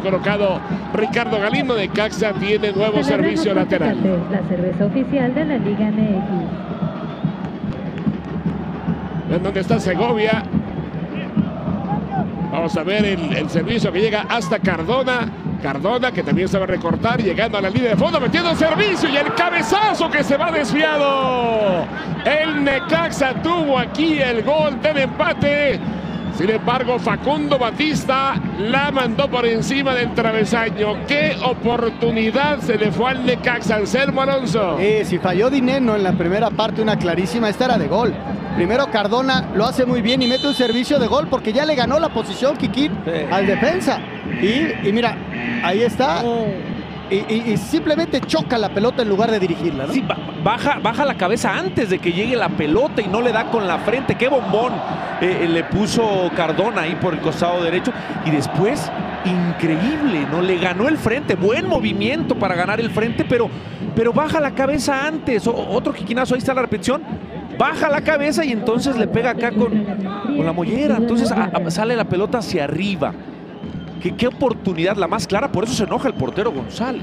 colocado Ricardo Galindo de Caxa, tiene nuevo servicio lateral. La cerveza oficial de la Liga MX. En donde está Segovia. Vamos a ver el servicio que llega hasta Cardona. Cardona, que también sabe recortar, llegando a la línea de fondo, metiendo servicio y el cabezazo que se va desviado. El Necaxa tuvo aquí el gol del empate. Sin embargo, Facundo Batista la mandó por encima del travesaño. ¡Qué oportunidad se le fue al Necaxa, Anselmo Alonso! Si falló Dineno en la primera parte, una clarísima, esta era de gol. Primero Cardona lo hace muy bien y mete un servicio de gol porque ya le ganó la posición Kiki al defensa. Y mira, ahí está. Y simplemente choca la pelota en lugar de dirigirla, ¿no? Sí, baja la cabeza antes de que llegue la pelota y no le da con la frente. ¡Qué bombón le puso Cardona ahí por el costado derecho! Y después, increíble, ¿no? Le ganó el frente. Buen movimiento para ganar el frente, pero baja la cabeza antes. Otro quiquinazo, ahí está la repetición. Baja la cabeza y entonces le pega acá con la mollera. Entonces sale la pelota hacia arriba. Qué oportunidad, la más clara, por eso se enoja el portero González.